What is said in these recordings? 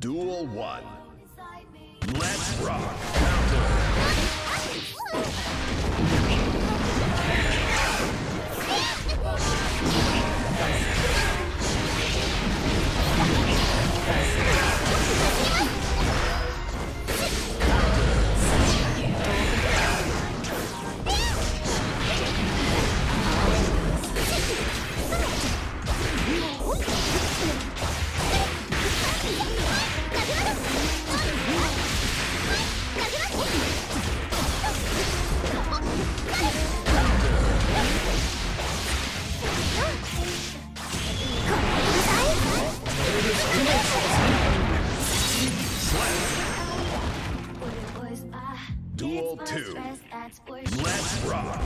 Duel 1. Let's rock. Duel 2. Let's rock.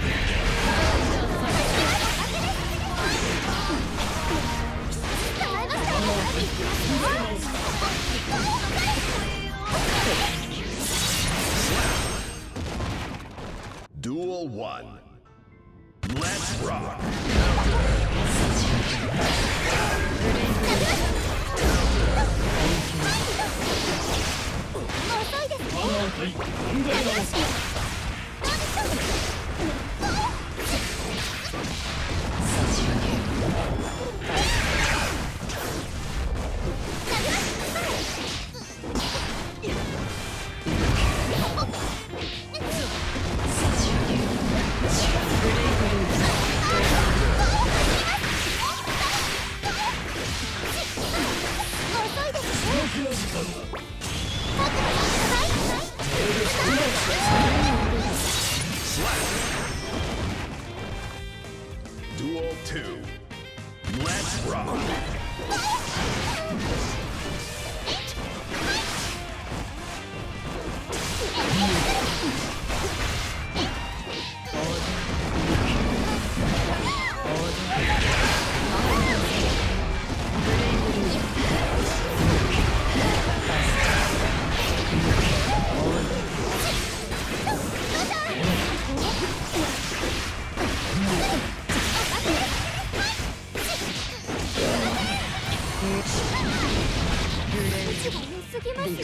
Duel 1. Let's rock. Duel 2.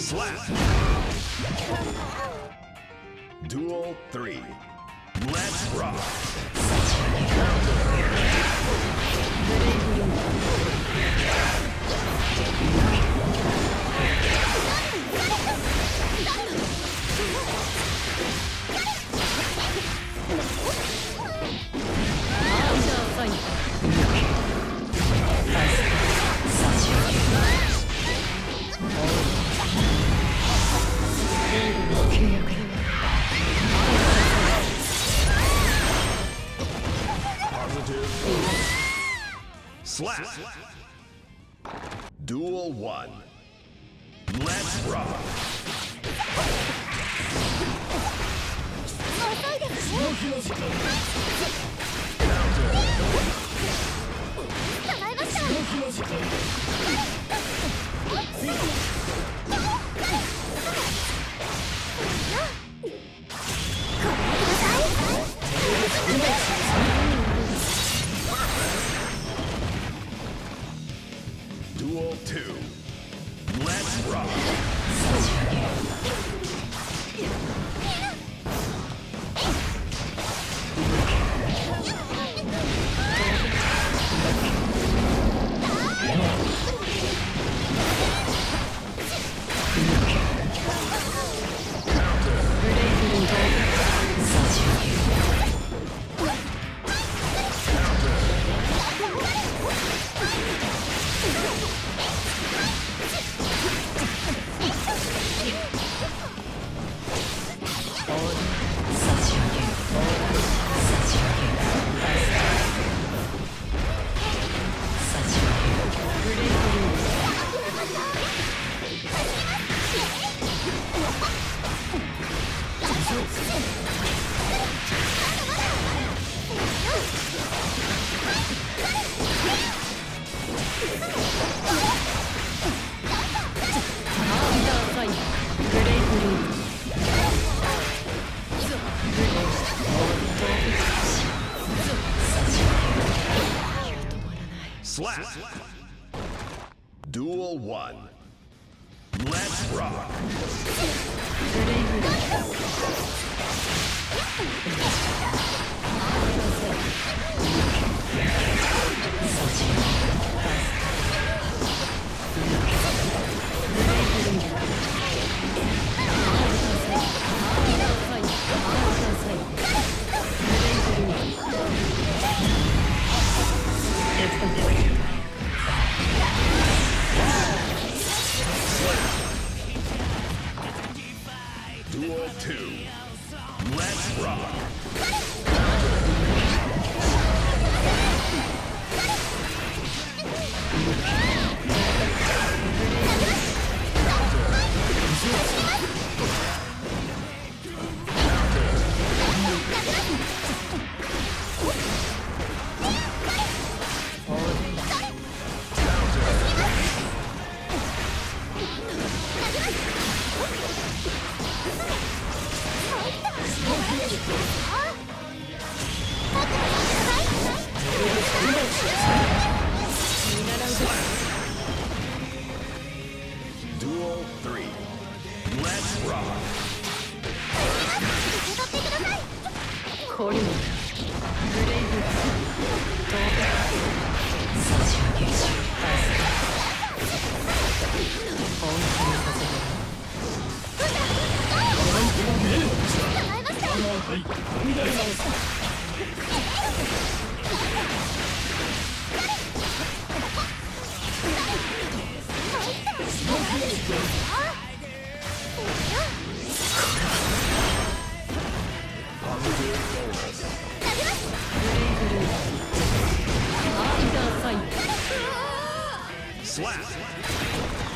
Let's rock. Duel 3. Let's rock. Slap. Duel 1. Let's rock. Duel 2. Let's rock. Duel 1. Let's rock. Duel 2. Let's rock. Duel 3. Let's rock. Slap!